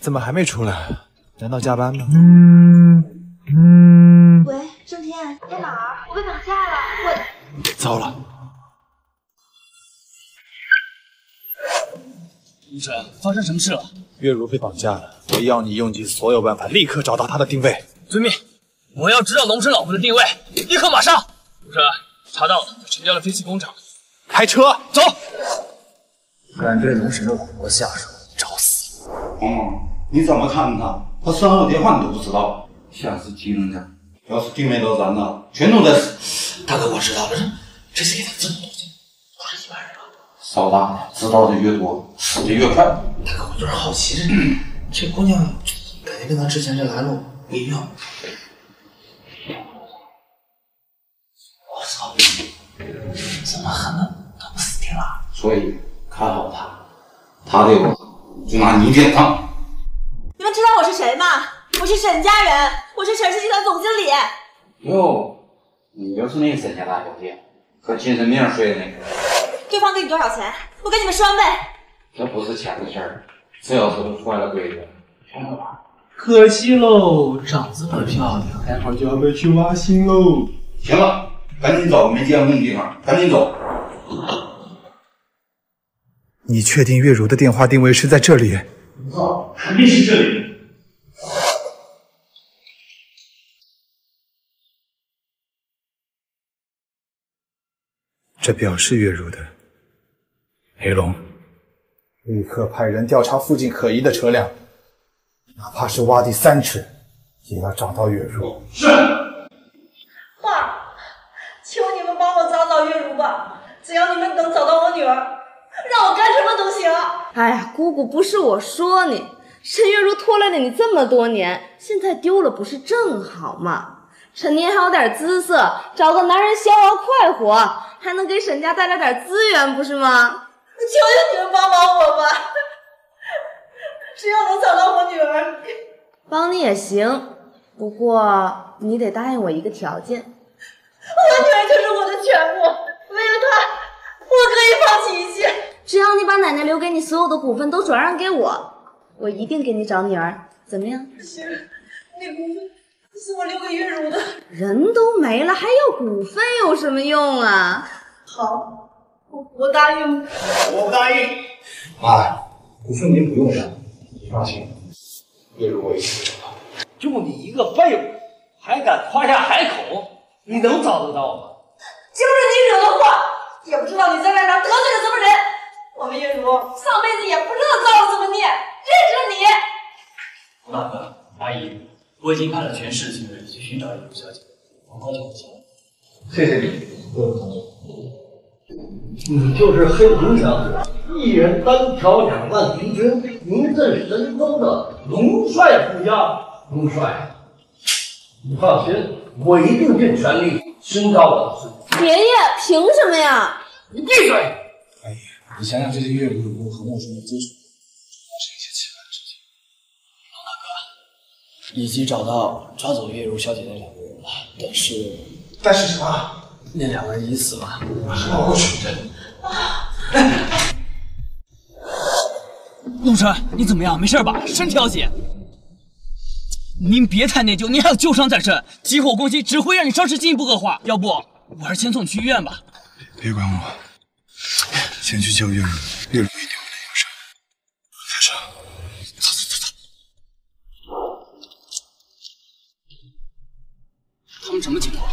怎么还没出来？难道加班吗？喂，郑天，你在哪儿？我被绑架了！我糟了！医生，发生什么事了？月如被绑架了，我要你用尽所有办法，立刻找到她的定位。遵命！我要知道龙神老婆的定位，立刻马上！主持人，查到了，陈家的废弃工厂。开车走！敢对龙神的老婆下手，找死！嗯。 你怎么看他？他身后电话你都不知道，下次盯人家，要是定位到咱了，全都在死。大哥，我知道了，这次给他这么多钱，不是一般人吧？少打，知道的越多，死的越快。大哥，我有点好奇，这姑娘感觉跟她之前这来路不一样。我操！怎么狠的她不死定了？所以看好她，她对我就拿你典当。 你们知道我是谁吗？我是沈家人，我是沈氏集团总经理。哟，你就是那个沈家大小姐，和精神病睡的那个。对方给你多少钱？我给你们双倍。这不是钱的事儿，这要是坏了规矩，全都完了。可惜喽，长这么漂亮，待会儿就要被去挖心喽。行了，赶紧找个没监控的地方，赶紧走。你确定月如的电话定位是在这里？ 哦，肯定是这里。这表示月如的黑龙，立刻派人调查附近可疑的车辆，哪怕是挖地3尺，也要找到月如。是。爸，求你们帮我找找月如吧，只要你们能找到我女儿。 让我干什么都行。哎呀，姑姑，不是我说你，沈月如拖累了你这么多年，现在丢了不是正好吗？沈年还有点姿色，找个男人逍遥快活，还能给沈家带来点资源，不是吗？求求你们帮帮我吧，只要能找到我女儿，帮你也行。不过你得答应我一个条件，我女儿就是我的全部，为了她。 我可以放弃一切，只要你把奶奶留给你所有的股份都转让给我，我一定给你找女儿，怎么样？行，那股份是我留给月如的，人都没了还要股份有什么用啊？好，我答应。我不答应。妈呀，股份您不用了，你放心，月如我一定会找到。就你一个废物，还敢夸下海口？你能找得到吗？就是你惹的祸。 也不知道你在外面得罪了什么人，我们月如上辈子也不知道造了什么孽，认识了你。胡大哥、阿姨，我已经派了全市警人去寻找月如小姐，我高兴不行。谢谢你，各位同志。你就是黑龙小姐，一人单挑2万敌军，名震神州的龙帅副将。龙帅，你放心，我一定尽全力寻找我的孙。 爷爷，凭什么呀？你闭嘴！阿姨，你想想这些月如有没有和陌生人接触，发生一些奇怪的事情。龙大哥，已经找到抓走月如小姐那2个人了，但是什么？那2个人已死了。马上我过去。龙神，你怎么样？没事吧？身体要紧。您别太内疚，您还有旧伤在身，急火攻心只会让你伤势进一步恶化。要不？ 我还是先送你去医院吧。别管我，先去救月如，月如一定不能有事。开车，走。他们什么情况？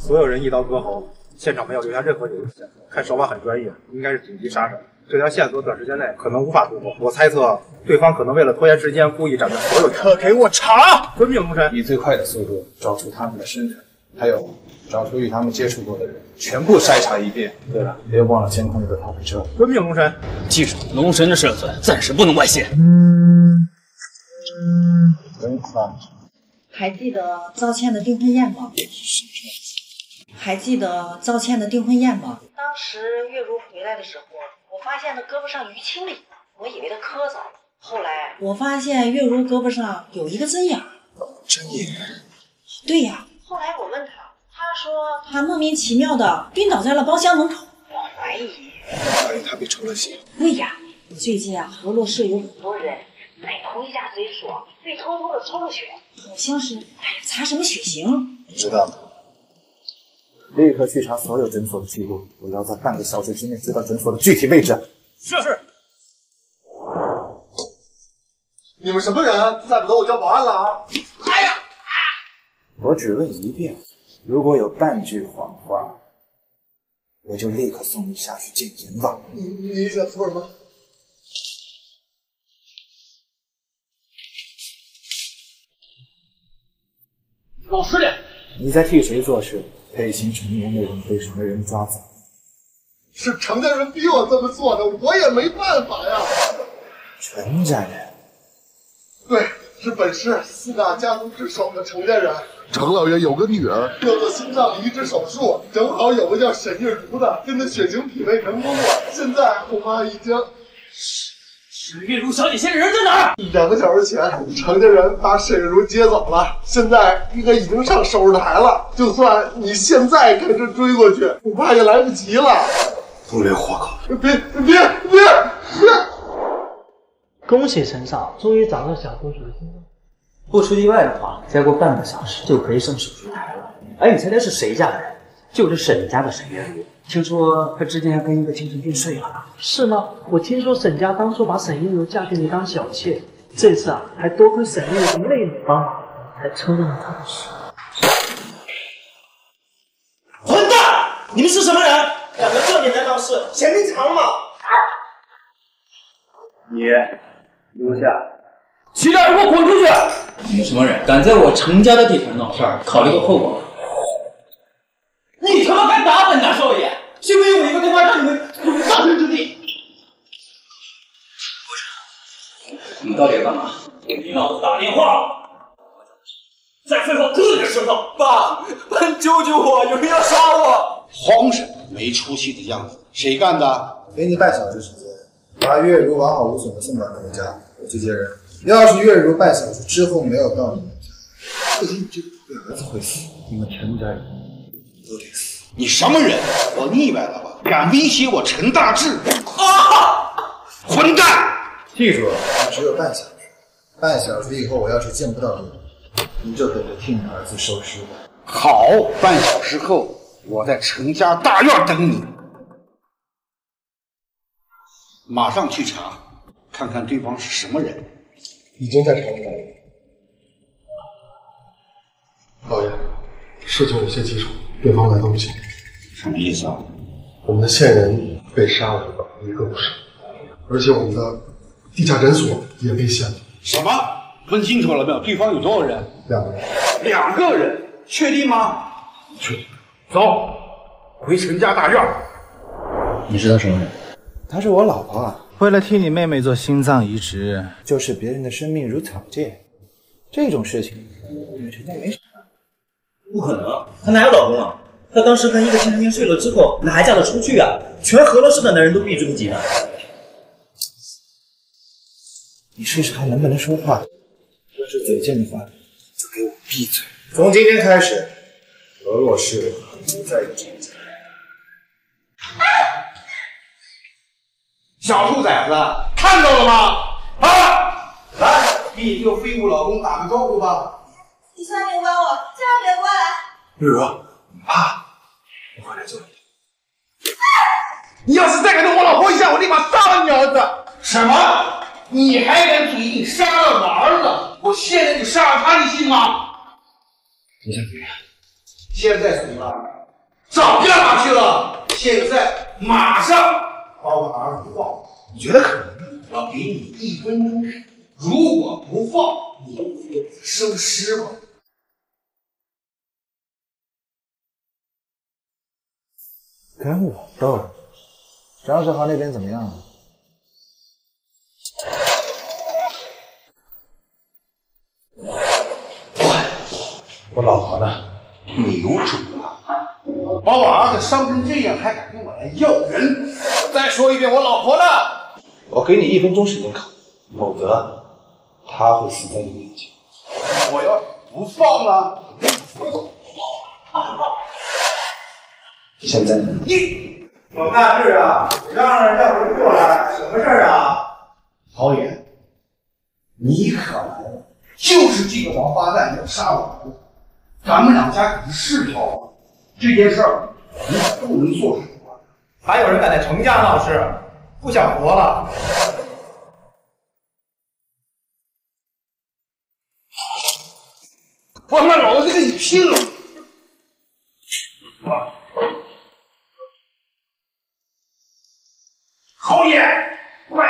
所有人一刀割喉，现场没有留下任何人质。看手法很专业，应该是紧急杀手。这条线索短时间内可能无法突破。我猜测对方可能为了拖延时间，故意斩断所有。可给我查！遵命，龙神。以最快的速度找出他们的身份，还有。 找出与他们接触过的人，全部筛查一遍。对了，别忘了监控那个逃跑车。遵命，龙神。记住，龙神的身份暂时不能外泄。还记得赵倩的订婚宴吗？还记得赵倩的订婚宴吗？当时月如回来的时候，我发现她胳膊上淤青了，我以为她磕着，后来我发现月如胳膊上有一个针眼。针眼？对呀。后来我问她。 他说他莫名其妙的晕倒在了包厢门口，我怀疑他被抽了血。对呀，最近啊河洛市有很多人奶红一下嘴说，被偷偷的抽血，好像是哎呀查什么血型。知道了，立刻去查所有诊所的记录，我要在半个小时之内知道诊所的具体位置。是。你们什么人？再不走我叫保安了啊！哎呀！我只问一遍，如果有半句谎话，我就立刻送你下去见阎王。你想说什么？ 老实点！你在替谁做事？配型成年的人被成人抓走，是成年人逼我这么做的，我也没办法呀。成年人，对，是本市四大家族之首的成年人。程老爷有个女儿，要做心脏移植手术，正好有个叫沈月如的跟她血型匹配成功了，现在恐怕已经……沈月如小姐现在人在哪儿？2个小时前，程家人把沈月如接走了，现在应该已经上手术台了。就算你现在开车追过去，恐怕也来不及了。都没活口！别！恭喜沈少，终于找到小公主的心脏。不出意外的话，再过半个小时就可以上手术台了。哎，你猜他是谁家的人？就是沈家的沈月如。 听说他之前还跟一个精神病睡了呢，是吗？我听说沈家当初把沈月如嫁给你当小妾，这次啊，还多亏沈月如妹妹帮忙，才抽到了他的血。混蛋！你们是什么人？敢来这里来闹事，嫌命长吗？你留下，其他人给我滚出去！你们什么人？敢在我程家的地盘闹事儿，考虑个后果。 你他妈敢打本大少爷！幸亏我一个电话让你们有葬身之地。你到底要干嘛？给老子打电话！再废话，哥也知道。爸，爸救救我！有人要杀我！慌什么？没出息的样子！谁干的？给你半小时时间，把月如完好无损的送到你们家，我去接人。要是月如半小时之后没有到你们家，不仅你这个儿子会死，你们全家人。 你什么人？我腻歪了吧？敢威胁我陈大志？啊！混蛋！记住，你只有半小时，半小时以后我要是见不到你，你就等着替你儿子收尸吧。好，半小时后我在陈家大院等你，马上去查，看看对方是什么人。已经在查出来了。老爷，事情有些棘手。 对方来东西，什么意思啊？我们的线人被杀了一个不少，而且我们的地下诊所也被陷了。什么？问清楚了没有？对方有多少人？2个人。2个人？确定吗？确定。走，回陈家大院。你知道什么人？她是我老婆啊。为了替你妹妹做心脏移植，就视别人的生命如草芥，这种事情我们陈家没啥。 不可能，她哪有老公啊？她当时跟一个精神病睡了之后，哪还嫁得出去啊？全河洛市的男人都比你这么急呢。你试试看能不能说话，要是嘴贱的话，就给我闭嘴。从今天开始，河洛市不再有这家。小兔崽子，看到了吗？啊！来，给你这个废物老公打个招呼吧。 你千万别关我，千万别关！月如，你怕？我回来救你。你要是再敢动我老婆一下，我立马杀了你儿子！什么？你还敢嘴硬？杀了我儿子？我现在就杀了他，你信吗？你想怎么样？现在怎么了？早干嘛去了？现在马上把我儿子放！你觉得可能吗？我给你1分钟，如果不放，你收尸吧。 跟我斗，张世豪那边怎么样了？我老婆呢？你有种啊！把我儿子伤成这样，还敢跟我来要人？再说一遍，我老婆呢？我给你1分钟时间考虑，否则她会死在你面前。我要不放了！ 现在你，我办事啊，让人过来，什么事儿啊？导演，你可能就是这个王八蛋要杀我，咱们两家可是世仇，这件事儿你可不能做主啊！还有人敢在程家闹事，不想活了！ 我他妈老子就跟你拼了！侯爷，快！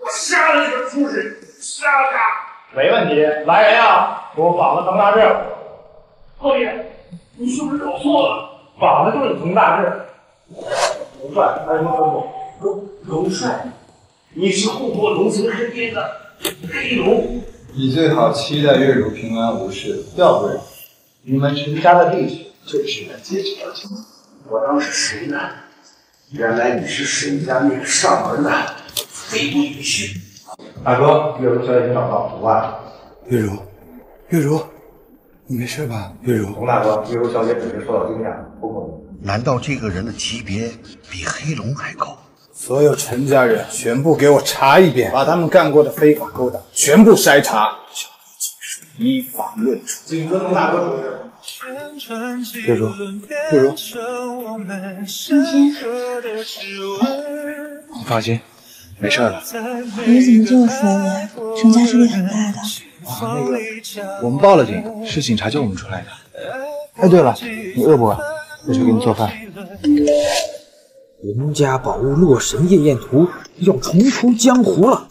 我杀了这个畜生，杀了他！没问题。来人呀，给我绑了滕大志！侯爷，你是不是搞错了？绑的就是滕大志。荣帅，还有什么吩咐？荣帅，你是护国龙族身边的黑龙。 你最好期待月如平安无事，要不然你们陈家的历史就只能接这条筋。我当是谁呢？原来你是沈家那个上门的非不允许。大哥，月如小姐已经找到图案。月如，你没事吧？月如，洪大哥，月如小姐只是受到惊讶，不过……难道这个人的级别比黑龙还高？ 所有陈家人全部给我查一遍，把他们干过的非法勾当全部筛查，依法论处。谨遵洪大哥指示。月如，你放心，没事了。可是怎么就我说呀？程家势力很大的。啊，那个，我们报了警，是警察救我们出来的。哎，对了，你饿不饿？我去给你做饭。 人家宝物《洛神夜宴图》要重出江湖了，